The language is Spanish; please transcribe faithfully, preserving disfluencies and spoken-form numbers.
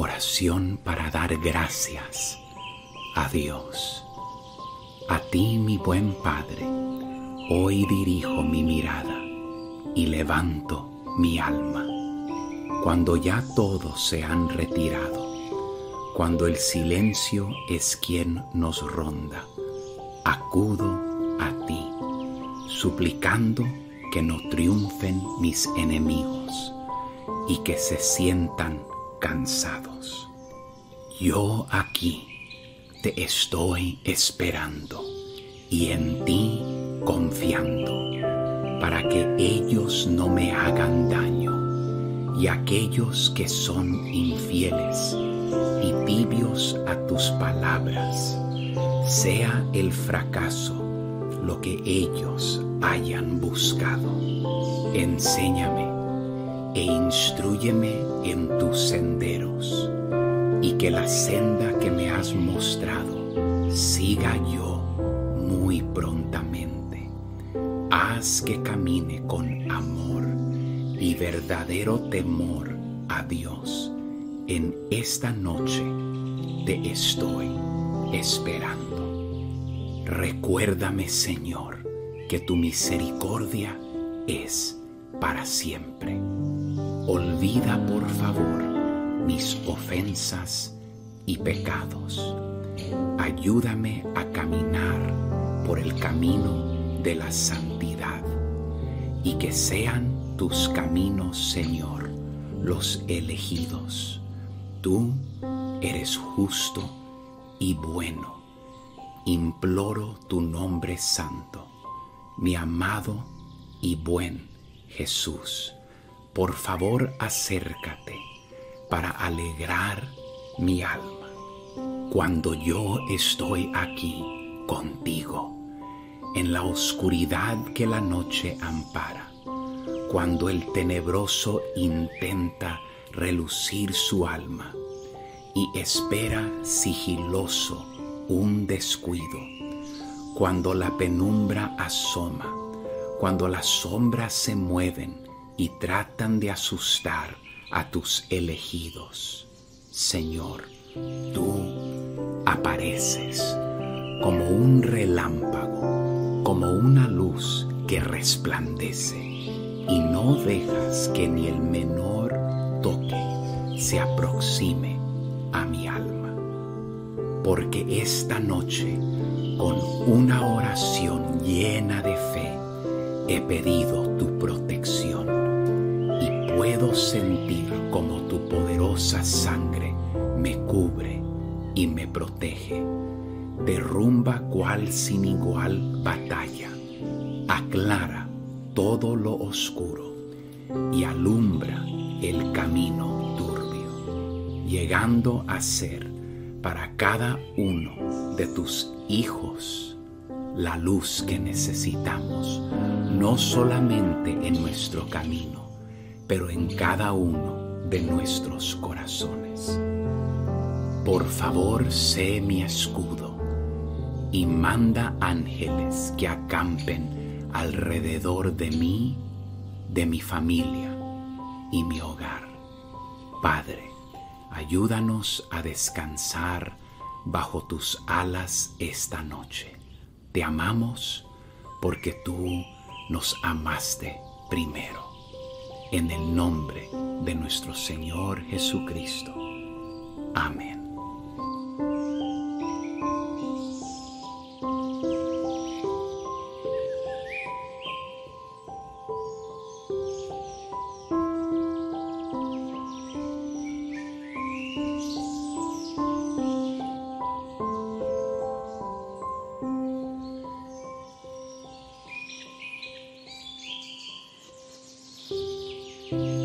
Oración para dar gracias a Dios. A ti, mi buen Padre, hoy dirijo mi mirada y levanto mi alma. Cuando ya todos se han retirado, cuando el silencio es quien nos ronda, acudo a ti, suplicando que no triunfen mis enemigos y que se sientan cansados. Yo aquí te estoy esperando y en ti confiando, para que ellos no me hagan daño, y aquellos que son infieles y tibios a tus palabras, sea el fracaso lo que ellos hayan buscado. Enséñame e instrúyeme en tus senderos, y que la senda que me has mostrado siga yo muy prontamente. Haz que camine con amor y verdadero temor a Dios. En esta noche te estoy esperando. Recuérdame, Señor, que tu misericordia es para siempre. Olvida, por favor, mis ofensas y pecados. Ayúdame a caminar por el camino de la santidad, y que sean tus caminos, Señor, los elegidos. Tú eres justo y bueno. Imploro tu nombre santo, mi amado y buen Jesús. Por favor, acércate para alegrar mi alma. Cuando yo estoy aquí contigo, en la oscuridad que la noche ampara, cuando el tenebroso intenta relucir su alma y espera sigiloso un descuido, cuando la penumbra asoma, cuando las sombras se mueven y tratan de asustar a tus elegidos, Señor, tú apareces como un relámpago, como una luz que resplandece, y no dejas que ni el menor toque se aproxime a mi alma. Porque esta noche, con una oración llena de fe, he pedido tu protección. Puedo sentir como tu poderosa sangre me cubre y me protege. Derrumba cual sin igual batalla. Aclara todo lo oscuro y alumbra el camino turbio, llegando a ser para cada uno de tus hijos la luz que necesitamos, no solamente en nuestro camino, pero en cada uno de nuestros corazones. Por favor, sé mi escudo y manda ángeles que acampen alrededor de mí, de mi familia y mi hogar. Padre, ayúdanos a descansar bajo tus alas esta noche. Te amamos porque tú nos amaste primero. En el nombre de nuestro Señor Jesucristo. Amén. Thank you.